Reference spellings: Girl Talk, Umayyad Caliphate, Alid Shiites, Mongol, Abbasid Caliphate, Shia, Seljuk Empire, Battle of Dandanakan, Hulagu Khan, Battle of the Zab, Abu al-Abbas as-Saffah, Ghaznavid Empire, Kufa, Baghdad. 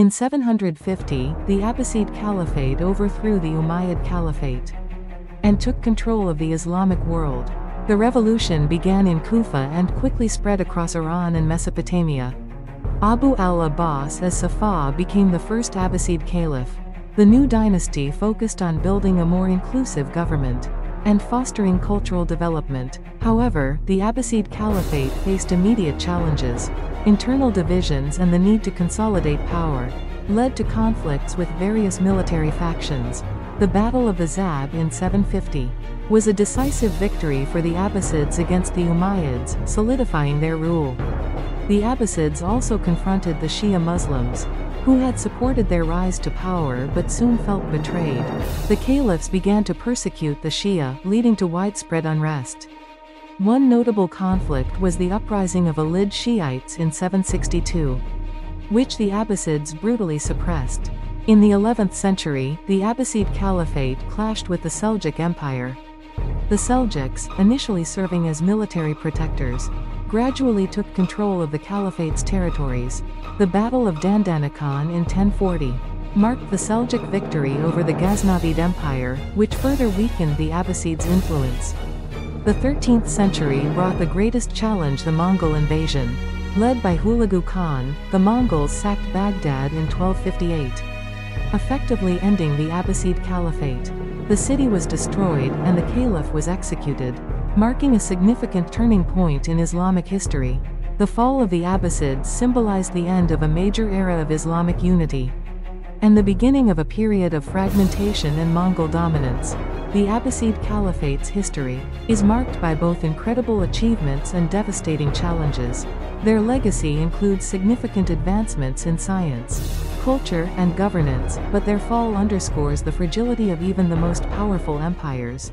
In 750, the Abbasid Caliphate overthrew the Umayyad Caliphate and took control of the Islamic world. The revolution began in Kufa and quickly spread across Iran and Mesopotamia. Abu al-Abbas as-Saffah became the first Abbasid caliph. The new dynasty focused on building a more inclusive government and fostering cultural development. However, the Abbasid Caliphate faced immediate challenges. Internal divisions and the need to consolidate power led to conflicts with various military factions. The Battle of the Zab in 750 was a decisive victory for the Abbasids against the Umayyads, solidifying their rule. The Abbasids also confronted the Shia Muslims, who had supported their rise to power but soon felt betrayed. The caliphs began to persecute the Shia, leading to widespread unrest. One notable conflict was the uprising of Alid Shiites in 762, which the Abbasids brutally suppressed. In the 11th century, the Abbasid Caliphate clashed with the Seljuk Empire. The Seljuks, initially serving as military protectors, gradually took control of the caliphate's territories. The Battle of Dandanakan in 1040 marked the Seljuk victory over the Ghaznavid Empire, which further weakened the Abbasids' influence. The 13th century brought the greatest challenge, the Mongol invasion. Led by Hulagu Khan, the Mongols sacked Baghdad in 1258, effectively ending the Abbasid Caliphate. The city was destroyed and the caliph was executed, marking a significant turning point in Islamic history. The fall of the Abbasids symbolized the end of a major era of Islamic unity and the beginning of a period of fragmentation and Mongol dominance. The Abbasid Caliphate's history is marked by both incredible achievements and devastating challenges. Their legacy includes significant advancements in science, culture, and governance, but their fall underscores the fragility of even the most powerful empires.